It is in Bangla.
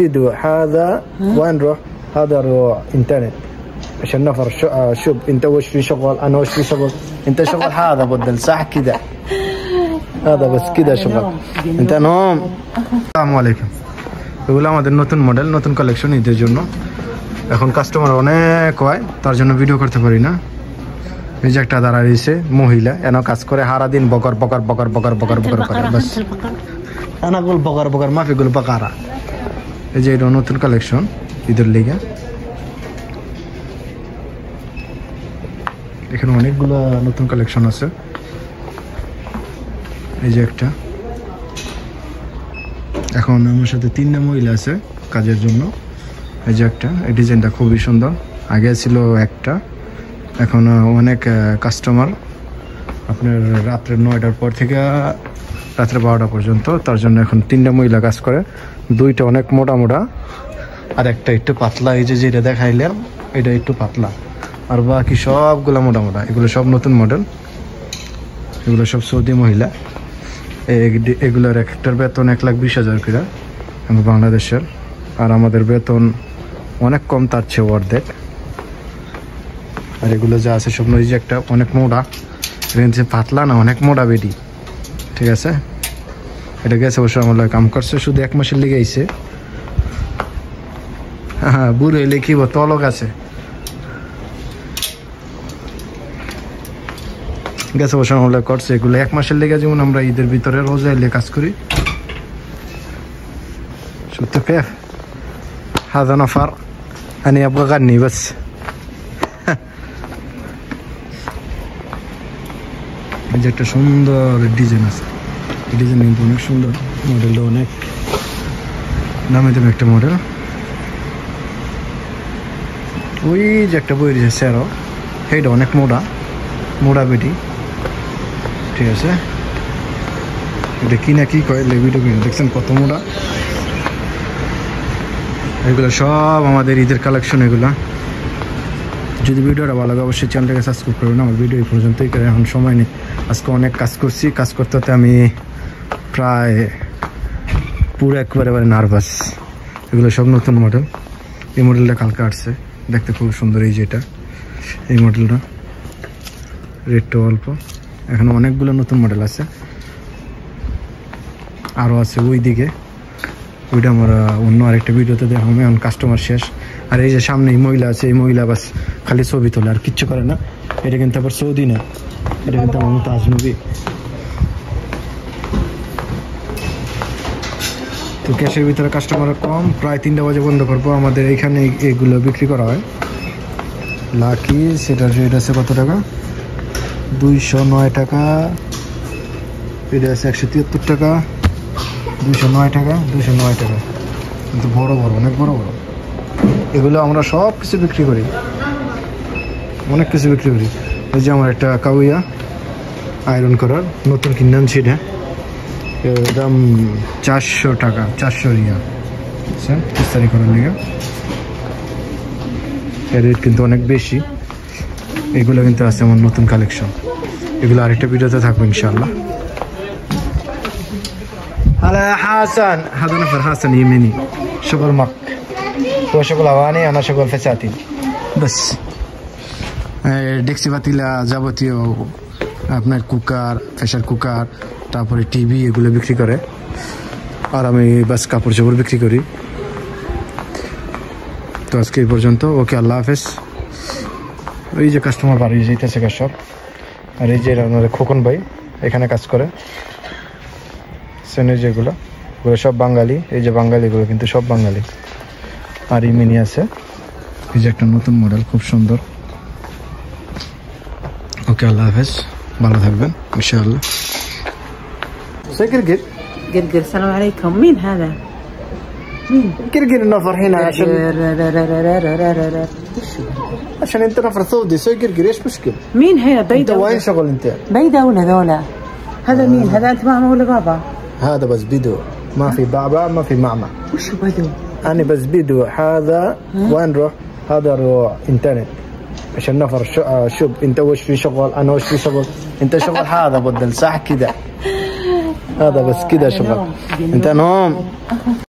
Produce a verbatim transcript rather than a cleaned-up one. فيديو هذا ونروح هذا روح انترنت عشان نفر شو شوف انت وش في شغل انا وش في شغل انت شغل هذا بدل صح كده هذا بس كده شغل انت نوم. السلام عليكم এগুলো আমাদের নতুন মডেল নতুন কালেকশন এর জন্য এখন কাস্টমার অনেক হয় তার জন্য ভিডিও করতে পারি না এই যে একটা দাঁড়া রইছে মহিলা এনা কাজ করে সারা দিন বকর বকর বকর বকর বকর বকর করে বাস انا বল বকর বকর মাফি গুলো বকারা এই যে এটা নতুন কালেকশন ইদর লেগা এখানে অনেকগুলো নতুন কালেকশন আছে এই যে একটা এখন আমার সাথে তিন নাম মহিলা আছে কাজের জন্য এই যে একটা এই ডিজাইনটা খুব সুন্দর আগে ছিল একটা এখন অনেক কাস্টমার আপনার রাত নয়টার পর থেকে রাত বারোটা পর্যন্ত তার জন্য এখন তিন নাম মহিলা কাজ করে দুইটা অনেক মোটা মোটা আর একটা একটু পাতলা এই যে যেটা দেখাইলাম এটা একটু পাতলা আর বাকি সবগুলো মোটা মোটা এগুলো সব নতুন মডেল এগুলো সব সৌদি মহিলা এগুলোর একটার বেতন এক লাখ বিশ হাজার করে আমরা বাংলাদেশের আর আমাদের বেতন অনেক কম তার চেয়ে অর্ধেক আর এগুলো যা আছে সব নয় যে একটা অনেক মোটা রেঞ্জে পাতলা না অনেক মোটা বেডি ঠিক আছে এটা গেছে অবশ্য আমার কাম করছে শুধু এক মাসের লেগে আইছে হ্যাঁ বুড়ো হইলে কি তলক আছে গেছে বছর আমরা করছে এগুলো এক মাসের লেগে যেমন আমরা ঈদের ভিতরে রোজা এলে কাজ করি شفتوا كيف هذا نفر انا ابغى اغني بس একটা সুন্দর ডিজাইন আছে ডিজাইন কিন্তু অনেক সুন্দর মডেলটা অনেক নামে দেবে একটা মডেল ওই যে একটা বই রয়েছে আরো এইটা অনেক মোটা মোটা বেটি ঠিক আছে এটা কি না কি কয় লেবিটা দেখছেন কত মোটা এগুলো সব আমাদের ঈদের কালেকশন এগুলো যদি ভিডিওটা ভালো লাগে অবশ্যই চ্যানেলটাকে সাবস্ক্রাইব করবেন আমার ভিডিও এই পর্যন্তই কারণ এখন সময় নেই আজকে অনেক কাজ করছি কাজ করতে হতে আমি প্রায় পুরো একবারে নার্ভাস এগুলো সব নতুন মডেল এই মডেলটা কালকে আসছে দেখতে খুব সুন্দর এই যেটা এই মডেলটা রেটটা অল্প এখন অনেকগুলো নতুন মডেল আছে আরও আছে ওই দিকে ওইটা আমার অন্য আরেকটা ভিডিওতে দেখাবো এখন কাস্টমার শেষ আর এই যে সামনে মহিলা আছে এই মহিলা বাস খালি ছবি তোলে আর কিচ্ছু করে না এটা কিন্তু আবার সৌদি না এটা কিন্তু আমার মতো আজনবী তো ক্যাশের ভিতরে কাস্টমার কম প্রায় তিনটা বাজে বন্ধ করবো আমাদের এখানে এগুলো বিক্রি করা হয় লাকি সেটার রেট আছে কত টাকা দুইশো নয় টাকা এটা আছে একশো তিয়াত্তর টাকা দুইশো নয় টাকা দুইশো নয় টাকা কিন্তু বড়ো বড়ো অনেক বড়ো বড়ো এগুলো আমরা সব কিছু বিক্রি করি অনেক কিছু বিক্রি করি এই যে আমার একটা কাউয়া আয়রন করার নতুন কিনলাম সেটা দাম চারশো টাকা চারশো রিয়া ইস্তারি করার লিগা এর রেট কিন্তু অনেক বেশি এগুলো কিন্তু আছে আমার নতুন কালেকশন এগুলো আরেকটা ভিডিওতে থাকবে ইনশাআল্লাহ هلا يا حسن هذا نفر حسن يميني شغل مك هو شغل اغاني انا شغل فساتين بس ডেক্সি পাতিলা যাবতীয় আপনার কুকার প্রেসার কুকার তারপরে টিভি এগুলো বিক্রি করে আর আমি বাস কাপড় চোপড় বিক্রি করি তো আজকে এই পর্যন্ত ওকে আল্লাহ হাফেজ এই যে কাস্টমার বাড়ি যেতেছে সব আর এই যে আপনাদের খোকন ভাই এখানে কাজ করে সেনে যেগুলো ওগুলো সব বাঙালি এই যে বাঙালিগুলো কিন্তু সব বাঙালি আর এই মিনি আছে এই যে একটা নতুন মডেল খুব সুন্দর ওকে আল্লাহ হাফেজ ভালো থাকবেন ইনশাআল্লাহ قرقر قرقر السلام عليكم مين هذا؟ قرقر نفر هنا عشان عشان انت نفر سعودي سوي قرقر ايش مشكلة؟ مين هي بيدا انت وين شغل انت؟ بيدا ولا ذولا؟ هذا آه. مين؟ هذا انت ماما ولا بابا؟ هذا بس بدو ما في بابا ما في ماما وش بدو؟ انا بس بدو هذا وين روح؟ هذا روح انترنت عشان نفر شو آه شوف انت وش في شغل انا وش في شغل انت شغل هذا بدل صح كذا هذا بس كذا شغل انت نوم